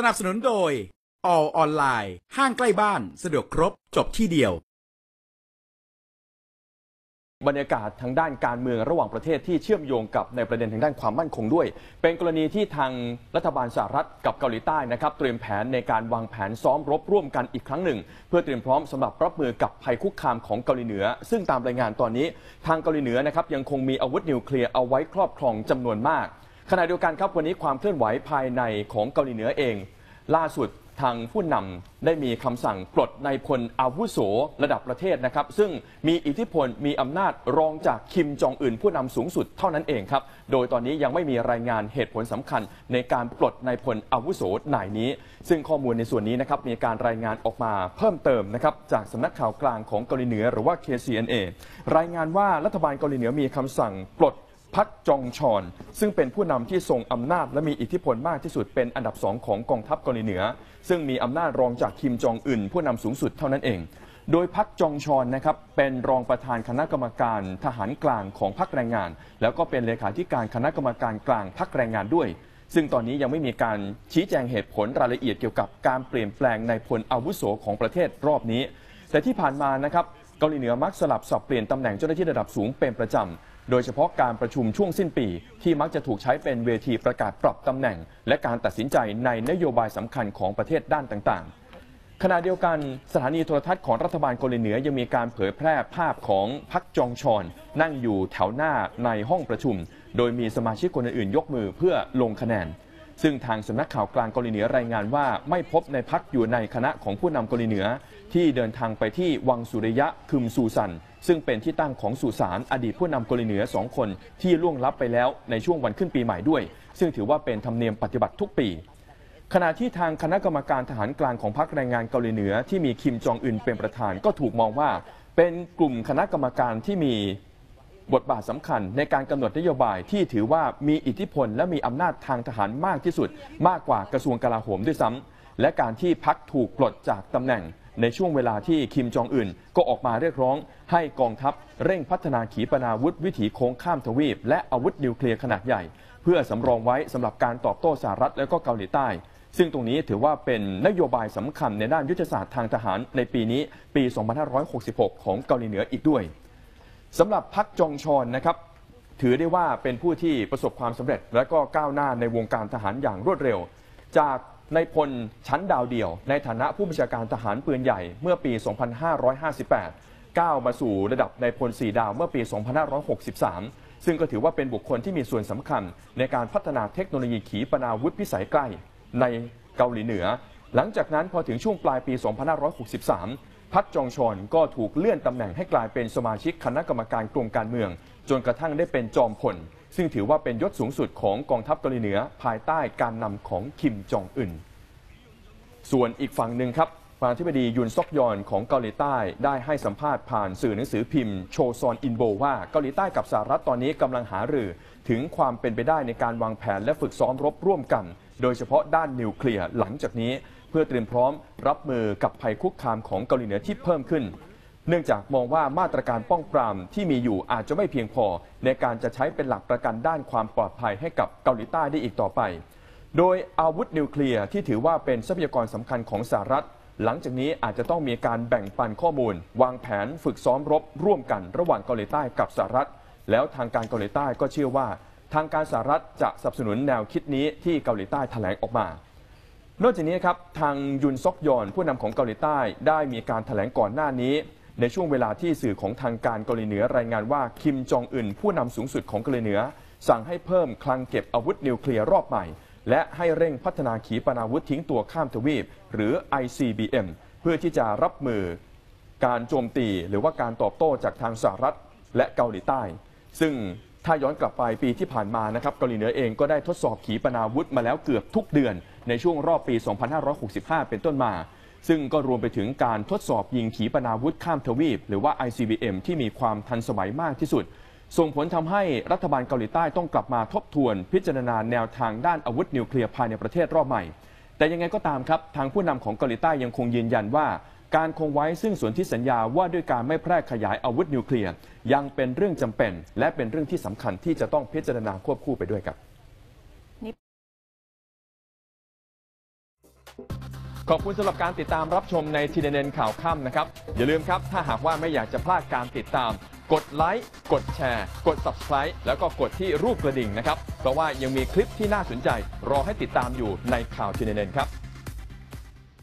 สนับสนุนโดย All Online ห้างใกล้บ้านสะดวกครบจบที่เดียวบรรยากาศทางด้านการเมืองระหว่างประเทศที่เชื่อมโยงกับในประเด็นทางด้านความมั่นคงด้วยเป็นกรณีที่ทางรัฐบาลสหรัฐกับเกาหลีใต้นะครับเตรียมแผนในการวางแผนซ้อมรบร่วมกันอีกครั้งหนึ่งเพื่อเตรียมพร้อมสำหรับรับมือกับภัยคุกคามของเกาหลีเหนือซึ่งตามรายงานตอนนี้ทางเกาหลีเหนือนะครับยังคงมีอาวุธนิวเคลียร์เอาไว้ครอบครองจำนวนมากขณะเดียวกันครับวันนี้ความเคลื่อนไหวภายในของเกาหลีเหนือเองล่าสุดทางผู้นำได้มีคำสั่งปลดนายพลอาวุโสระดับประเทศนะครับซึ่งมีอิทธิพลมีอำนาจรองจากคิมจองอึนผู้นำสูงสุดเท่านั้นเองครับโดยตอนนี้ยังไม่มีรายงานเหตุผลสำคัญในการปลดนายพลอาวุโสนายนี้ซึ่งข้อมูลในส่วนนี้นะครับมีการรายงานออกมาเพิ่มเติมนะครับจากสำนักข่าวกลางของเกาหลีเหนือหรือว่า KCNA รายงานว่ารัฐบาลเกาหลีเหนือมีคำสั่งปลดพักจองชอนซึ่งเป็นผู้นำที่ทรงอำนาจและมีอิทธิพลมากที่สุดเป็นอันดับสองของกองทัพเกาหลีเหนือซึ่งมีอำนาจรองจากคิมจองอึนผู้นำสูงสุดเท่านั้นเองโดยพักจองชอนนะครับเป็นรองประธานคณะกรรมการทหารกลางของพรรคแรงงานแล้วก็เป็นเลขาธิการคณะกรรมการกลางพรรคแรงงานด้วยซึ่งตอนนี้ยังไม่มีการชี้แจงเหตุผลรายละเอียดเกี่ยวกับการเปลี่ยนแปลงในพลอาวุโสของประเทศรอบนี้แต่ที่ผ่านมานะครับเกาหลีเหนือมักสลับสับเปลี่ยนตำแหน่งเจ้าหน้าที่ระดับสูงเป็นประจำโดยเฉพาะการประชุมช่วงสิ้นปีที่มักจะถูกใช้เป็นเวทีประกาศปรับตำแหน่งและการตัดสินใจในนโยบายสำคัญของประเทศด้านต่างๆขณะเดียวกันสถานีโทรทัศน์ของรัฐบาลเกาหลีเหนือยังมีการเผยแพร่ภาพของพักจองชอนนั่งอยู่แถวหน้าในห้องประชุมโดยมีสมาชิกคนอื่นๆยกมือเพื่อลงคะแนนซึ่งทางสำนักข่าวกลางเกาหลีเหนือรายงานว่าไม่พบในพักอยู่ในคณะของผู้นำเกาหลีเหนือที่เดินทางไปที่วังสุริยะคึมซูซันซึ่งเป็นที่ตั้งของสุสานอดีตผู้นำเกาหลีเหนือ2คนที่ล่วงลับไปแล้วในช่วงวันขึ้นปีใหม่ด้วยซึ่งถือว่าเป็นธรรมเนียมปฏิบัติทุกปีขณะที่ทางคณะกรรมการทหารกลางของพรรคแรงงานเกาหลีเหนือที่มีคิมจองอึนเป็นประธานก็ถูกมองว่าเป็นกลุ่มคณะกรรมการที่มีบทบาทสำคัญในการกำหนดนโยบายที่ถือว่ามีอิทธิพลและมีอำนาจทางทหารมากที่สุดมากกว่ากระทรวงกลาโหมด้วยซ้ำและการที่พรรคถูกปลดจากตำแหน่งในช่วงเวลาที่คิมจองอึนก็ออกมาเรียกร้องให้กองทัพเร่งพัฒนาขีปนาวุธวิถีโค้งข้ามทวีปและอาวุธนิวเคลียร์ขนาดใหญ่เพื่อสำรองไว้สำหรับการตอบโต้สหรัฐและก็เกาหลีใต้ซึ่งตรงนี้ถือว่าเป็นนโยบายสำคัญในด้านยุทธศาสตร์ทางทหารในปีนี้ปี 2566 ของเกาหลีเหนืออีกด้วยสำหรับพรรคจองชอนนะครับถือได้ว่าเป็นผู้ที่ประสบความสำเร็จและก็ก้าวหน้าในวงการทหารอย่างรวดเร็วจากนายพลชั้นดาวเดี่ยวในฐานะผู้บัญชาการทหารปืนใหญ่เมื่อปี 2558 ก้าวมาสู่ระดับนายพล4 ดาวเมื่อปี 2563 ซึ่งก็ถือว่าเป็นบุคคลที่มีส่วนสำคัญในการพัฒนาเทคโนโลยีขีปนาวุธพิสัยใกล้ในเกาหลีเหนือหลังจากนั้นพอถึงช่วงปลายปี 2563 พักจองชอนก็ถูกเลื่อนตำแหน่งให้กลายเป็นสมาชิกคณะกรรมการกรมการเมืองจนกระทั่งได้เป็นจอมพลซึ่งถือว่าเป็นยศสูงสุดของกองทัพเกาหลีเหนือภายใต้การนำของคิมจองอึนส่วนอีกฝั่งหนึ่งครับประธานาธิบดียุนซอกยอนของเกาหลีใต้ได้ให้สัมภาษณ์ผ่านสื่อหนังสือพิมพ์โชซอนอินโบว่าเกาหลีใต้กับสหรัฐตอนนี้กำลังหารือถึงความเป็นไปได้ในการวางแผนและฝึกซ้อมรบร่วมกันโดยเฉพาะด้านนิวเคลียร์หลังจากนี้เพื่อเตรียมพร้อมรับมือกับภัยคุกคามของเกาหลีเหนือที่เพิ่มขึ้นเนื่องจากมองว่ามาตรการป้องปรามที่มีอยู่อาจจะไม่เพียงพอในการจะใช้เป็นหลักประกันด้านความปลอดภัยให้กับเกาหลีใต้ได้อีกต่อไปโดยอาวุธนิวเคลียร์ที่ถือว่าเป็นทรัพยากรสำคัญของสหรัฐหลังจากนี้อาจจะต้องมีการแบ่งปันข้อมูลวางแผนฝึกซ้อมรบร่วมกันระหว่างเกาหลีใต้กับสหรัฐแล้วทางการเกาหลีใต้ก็เชื่อว่าทางการสหรัฐจะสนับสนุนแนวคิดนี้ที่เกาหลีใต้แถลงออกมานอกจากนี้ครับทางยุนซอกยอนผู้นำของเกาหลีใต้ได้มีการแถลงก่อนหน้านี้ในช่วงเวลาที่สื่อของทางการเกาหลีเหนือรายงานว่าคิมจองอึนผู้นำสูงสุดของเกาหลีเหนือสั่งให้เพิ่มคลังเก็บอาวุธนิวเคลียร์รอบใหม่และให้เร่งพัฒนาขีปนาวุธทิ้งตัวข้ามทวีปหรือ ICBM เพื่อที่จะรับมือการโจมตีหรือว่าการตอบโต้จากทางสหรัฐและเกาหลีใต้ซึ่งถ้าย้อนกลับไปปีที่ผ่านมานะครับเกาหลีเหนือเองก็ได้ทดสอบขีปนาวุธมาแล้วเกือบทุกเดือนในช่วงรอบปี 2565 เป็นต้นมาซึ่งก็รวมไปถึงการทดสอบยิงขีปนาวุธข้ามทวีปหรือว่า ICBM ที่มีความทันสมัยมากที่สุดส่งผลทำให้รัฐบาลเกาหลีใต้ต้องกลับมาทบทวนพิจารณาแนวทางด้านอาวุธนิวเคลียร์ภายในประเทศรอบใหม่แต่ยังไงก็ตามครับทางผู้นำของเกาหลีใต้ยังคงยืนยันว่าการคงไว้ซึ่งสนธิสัญญาว่าด้วยการไม่แพร่ขยายอาวุธนิวเคลียร์ยังเป็นเรื่องจำเป็นและเป็นเรื่องที่สำคัญที่จะต้องพิจารณาควบคู่ไปด้วยครับ ขอบคุณสำหรับการติดตามรับชมใน TNN ข่าวค่ำนะครับอย่าลืมครับถ้าหากว่าไม่อยากจะพลาดการติดตามกดไลค์กดแชร์กด Subscribe แล้วก็กดที่รูปกระดิ่งนะครับเพราะว่ายังมีคลิปที่น่าสนใจรอให้ติดตามอยู่ในข่าว TNN ครับ